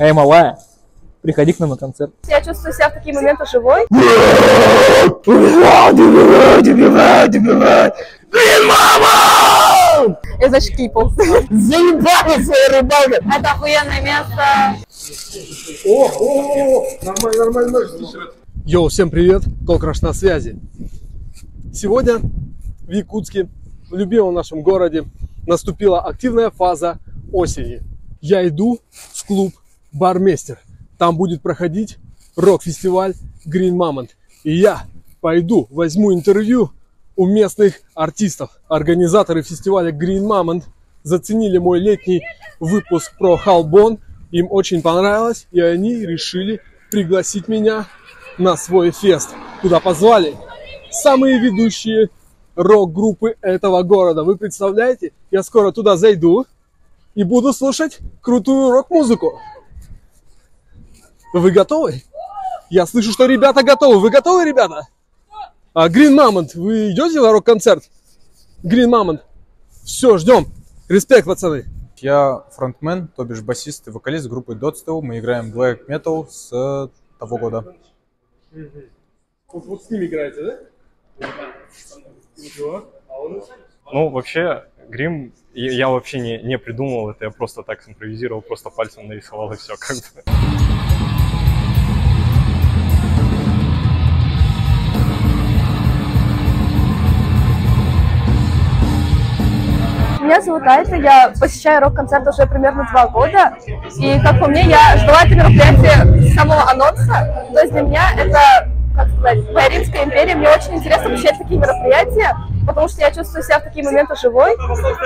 Эй, малая, приходи к нам на концерт. Я чувствую себя в такие моменты живой. Блин, мама! Я зашкипал. Заебали своей рыбалкой. Это охуенное место. О, нормально, нормально. Йоу, всем привет, Kokrash на связи. Сегодня в Якутске, в любимом нашем городе, наступила активная фаза осени. Я иду в клуб Бармейстер. Там будет проходить рок-фестиваль Green Moment. И я пойду, возьму интервью у местных артистов. Организаторы фестиваля Green Moment заценили мой летний выпуск про Холбон. Им очень понравилось, и они решили пригласить меня на свой фест. Куда позвали самые ведущие рок-группы этого города. Вы представляете, я скоро туда зайду и буду слушать крутую рок-музыку. Вы готовы? Я слышу, что ребята готовы. Вы готовы, ребята? Green Mammoth, вы идете на рок-концерт? Green Mammoth. Все, ждем. Респект, пацаны. Я фронтмен, то бишь басист и вокалист группы Dotstile. Мы играем black metal с того года. Вот с ними играете, да? Ну, вообще, Грим, я вообще не придумывал это, я просто так импровизировал, просто пальцем нарисовал и все как бы. Меня зовут Айса, я посещаю рок-концерт уже примерно 2 года, и, как по мне, я ждала это мероприятие с самого анонса, то есть для меня это, как сказать, моя Римская империя, мне очень интересно посещать такие мероприятия, потому что я чувствую себя в такие моменты живой,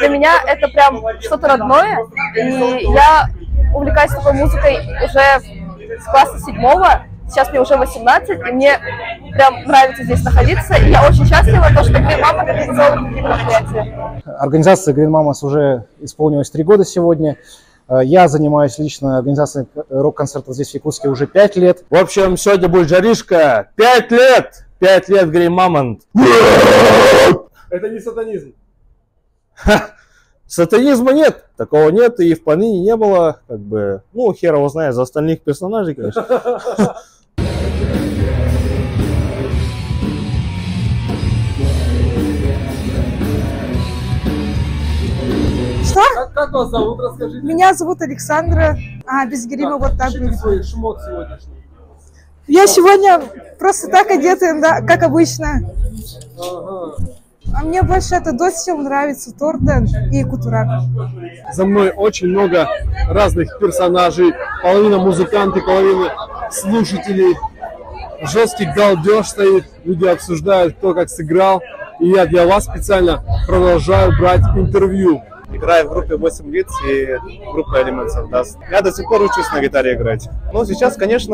для меня это прям что-то родное, и я увлекаюсь такой музыкой уже с класса 7-го, сейчас мне уже 18, и мне прям нравится здесь находиться, и я очень счастлива, что Green Mammoth организовала такие мероприятия. Организация Green Mammoth уже исполнилось 3 года сегодня. Я занимаюсь лично организацией рок-концертов здесь в Якутске уже 5 лет. В общем, сегодня будет жаришка. 5 лет! 5 лет Green Mammoth. Это не сатанизм. Ха. Сатанизма нет, такого нет и в помине не было. Как бы, ну, хер его знает за остальных персонажей, конечно. Как вас зовут, расскажите? Меня зовут Александра. А, без грима вот так будет. Свой шмот сегодняшний. Я сегодня просто так одета, да, как обычно. Ага. А мне больше это Dotstile нравится, Торден и Кутурат. За мной очень много разных персонажей. Половина музыканты, половина слушателей. Жесткий галдеж стоит, люди обсуждают, кто как сыграл. И я для вас специально продолжаю брать интервью. Играю в группе 8 лиц и группа элементов. Да. Я до сих пор учусь на гитаре играть. Ну, сейчас, конечно,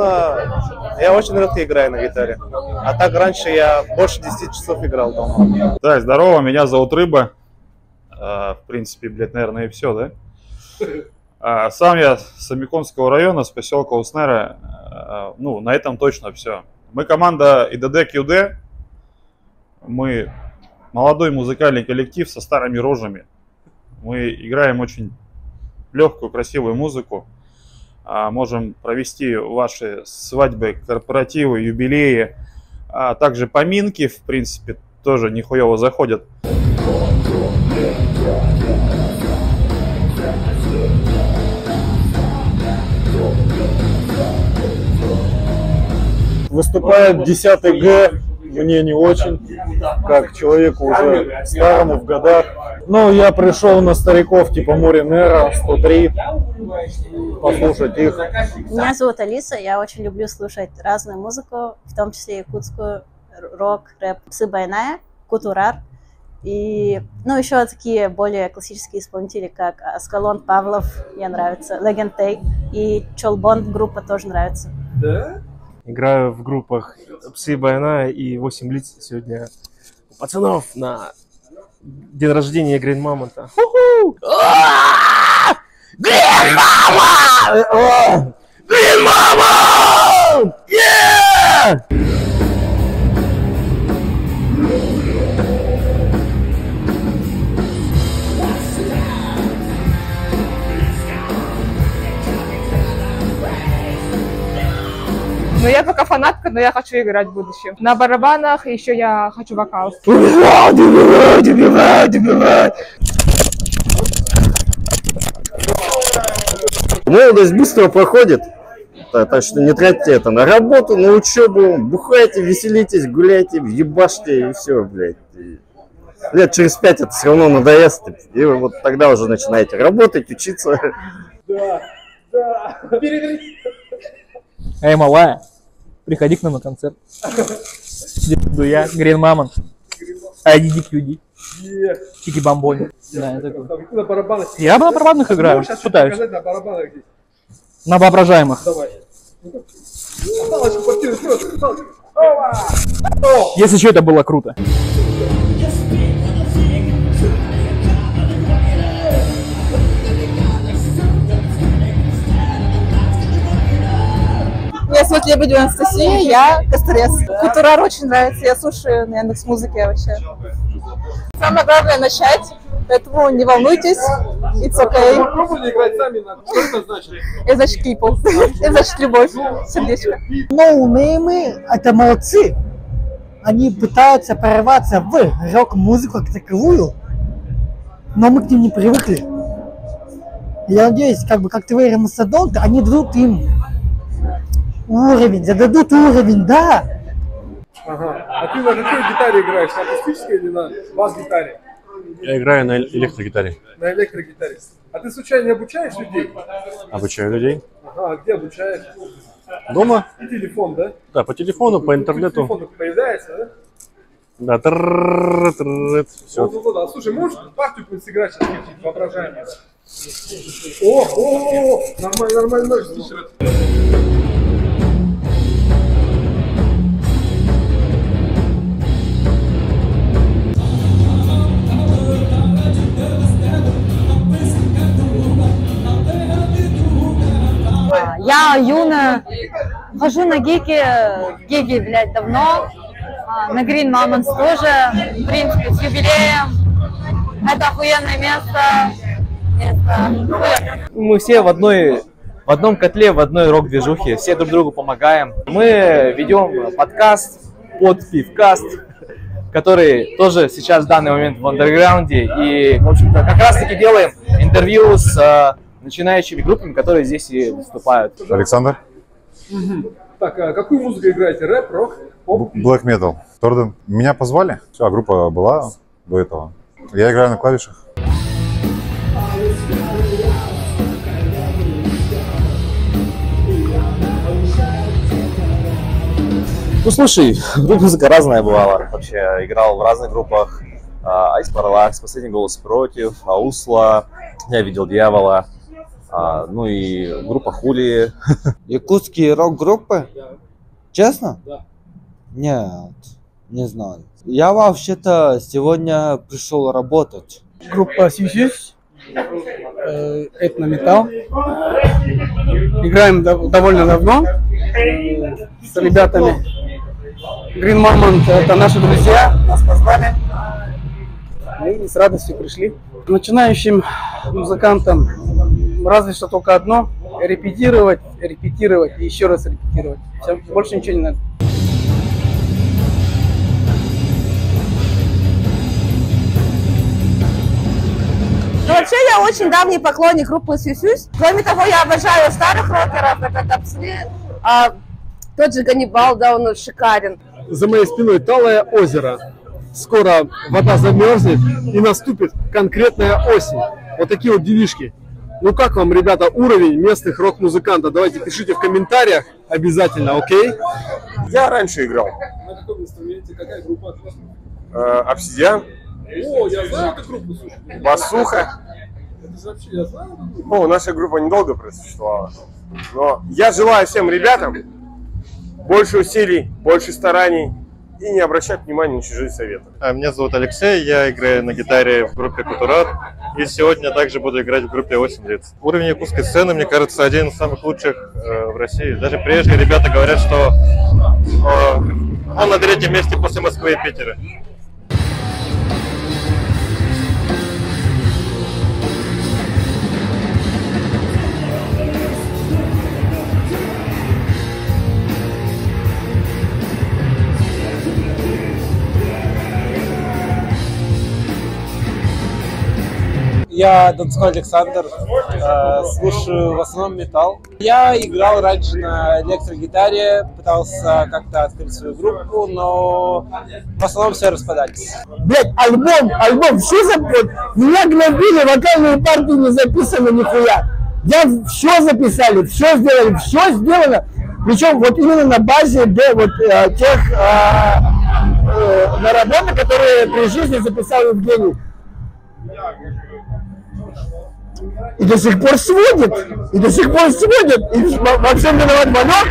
я очень редко играю на гитаре. А так раньше я больше 10 часов играл дома. Да, здорово, меня зовут Рыба. В принципе, блядь, наверное, и все, да? Сам я с Амиконского района, с поселка Уснера. Ну, на этом точно все. Мы команда IDDQD. Мы молодой музыкальный коллектив со старыми рожами. Мы играем очень легкую, красивую музыку. Можем провести ваши свадьбы, корпоративы, юбилеи. А также поминки, в принципе, тоже нихуево заходят. Выступает 10-й Г. Мне не очень, как человеку уже старому в годах. Ну, я пришел на стариков типа Муринера, 103, послушать их. Меня зовут Алиса, я очень люблю слушать разную музыку, в том числе якутскую, рок, рэп, сыбайная, кутурар. И, ну, еще такие более классические исполнители, как Аскалон, Павлов, мне нравится, Легентей и Чолбон, группа тоже нравится. Да? Играю в группах Си э и 8 лиц сегодня. Пацанов на день рождения Green Mammoth. Green Mammoth! Green Mammoth! Yeah! Но я пока фанатка, но я хочу играть в будущем. На барабанах еще я хочу вокал. Молодость быстро проходит, так что не тратьте это на работу, на учебу, бухайте, веселитесь, гуляйте, ебашьте и все, блядь. Лет через 5 это все равно надоест, и вот тогда уже начинаете работать, учиться. Да, да. Эй, малая, приходи к нам на концерт. Я, Green Mammoth, IDDQD. Чики бомбони. Я на барабанных играю, пытаюсь. На воображаемых. Если что, это было круто. Меня зовут Лебедева Анастасия, я кострец. Кутурат очень нравится, я слушаю на Яндекс.Музыке вообще. Самое главное начать, поэтому не волнуйтесь, it's okay. Попробуйте играть сами, что это значит? Это значит people, это значит любовь, сердечко. Ноунеймы — это молодцы, они пытаются прорваться в рок-музыку как таковую, но мы к ним не привыкли. Я надеюсь, как-то вы ремасадонты, они дадут им уровень, зададут уровень, да. Ага. А ты на какой гитаре играешь? На акустической или на бас-гитаре? Я играю на электрогитаре. На электрогитаре. А ты случайно не обучаешь людей? Обучаю людей. Ага, а где обучаешь? Дома. И телефон, да? Да, по телефону, по интернету. По телефону появляется, да? Да. Все. Слушай, можешь партию сыграть сейчас воображаемую? О, нормально, нормально. Я юная, хожу на гиги, блядь, давно, на Green Moment тоже, в принципе, с юбилеем, это охуенное место, это... Мы все в одном котле, в одной рок-движухе, все друг другу помогаем. Мы ведем подкаст под Pivcast, который тоже сейчас в данный момент в андерграунде, и, в общем-то, как раз-таки делаем интервью с... начинающими группами, которые здесь и выступают. Александр. Угу. Так, а какую музыку играете? Рэп, рок? Black metal. Торден. Меня позвали. Все, а группа была до этого. Я играю на клавишах. Ну слушай, музыка разная бывала. Вообще играл в разных группах. Ice Parallax, «Последний голос против», Аусла, «Я видел дьявола». Ну и группа Хули. Якутские рок-группы? Да. Честно? Да. Нет, не знаю. Я вообще-то сегодня пришел работать. Группа 8Faces, Этнометал. Играем довольно давно с ребятами. Green Moment — это наши друзья, нас позвали. Мы с радостью пришли. Начинающим музыкантам разве что только одно – репетировать, репетировать и еще раз репетировать. Все, больше ничего не надо. Ну, вообще, я очень давний поклонник группы 103 Syys Us. Кроме того, я обожаю старых рокеров, как Апсель, тот же Ганнибал, да, он шикарен. За моей спиной талое озеро. Скоро вода замерзнет и наступит конкретная осень. Вот такие вот девишки. Ну как вам, ребята, уровень местных рок-музыкантов? Давайте пишите в комментариях обязательно, окей? Я раньше играл. На каком инструменте? Какая группа? Обсидиан. О, я знаю эту группу, слушай. Басуха. Это же вообще, я знаю эту группу. О, наша группа недолго просуществовала. Но я желаю всем ребятам больше усилий, больше стараний. И не обращать внимания на чужие советы. Меня зовут Алексей, я играю на гитаре в группе Кутурат. И сегодня также буду играть в группе 8Faces. Уровень якутской сцены, мне кажется, один из самых лучших в России. Даже приезжие ребята говорят, что он на третьем месте после Москвы и Питера. Я Донской Александр, слушаю в основном металл. Я играл раньше на электрогитаре, пытался как-то открыть свою группу, но в основном все распадались. Блять, альбом, все запутали. Меня гнобили, вокальные партии не записаны нихуя. Я все записали, все сделали, все сделано. Причем вот именно на базе наработок, которые при жизни записал Евгений. И до сих пор сводит, и во всем виноват Манок,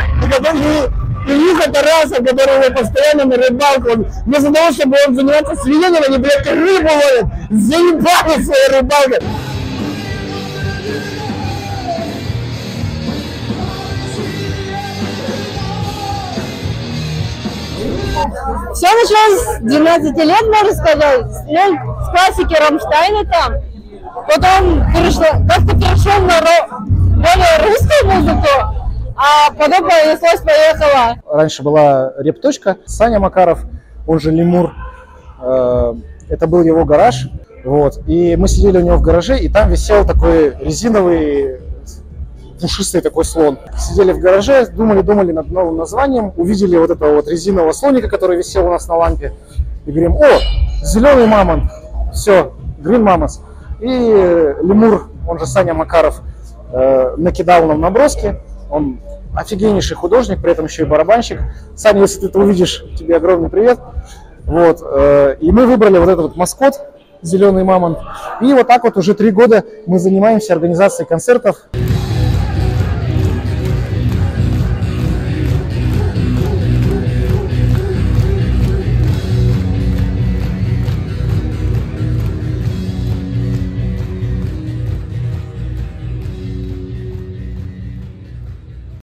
и Илюха Тарасов, которого постоянно на рыбалку, он, вместо того, чтобы он занимался свиньями, они, блядь, рыбу ловят, заебали своей рыбалкой. Все началось с 12 лет, можно сказать, с классики Рамштайна там. Потом как-то перешел на более русскую музыку, а потом понеслось-поехало. Раньше была репточка, Саня Макаров, он же Лемур, это был его гараж. Вот. И мы сидели у него в гараже, и там висел такой резиновый, пушистый такой слон. Сидели в гараже, думали над новым названием, увидели вот этого вот резинового слоника, который висел у нас на лампе, и говорим: о, зеленый мамонт, все, Green Mammoth. И Лемур, он же Саня Макаров, накидал нам наброски, он офигеннейший художник, при этом еще и барабанщик. Саня, если ты это увидишь, тебе огромный привет. Вот. И мы выбрали вот этот вот маскот, зеленый мамонт, и вот так вот уже 3 года мы занимаемся организацией концертов.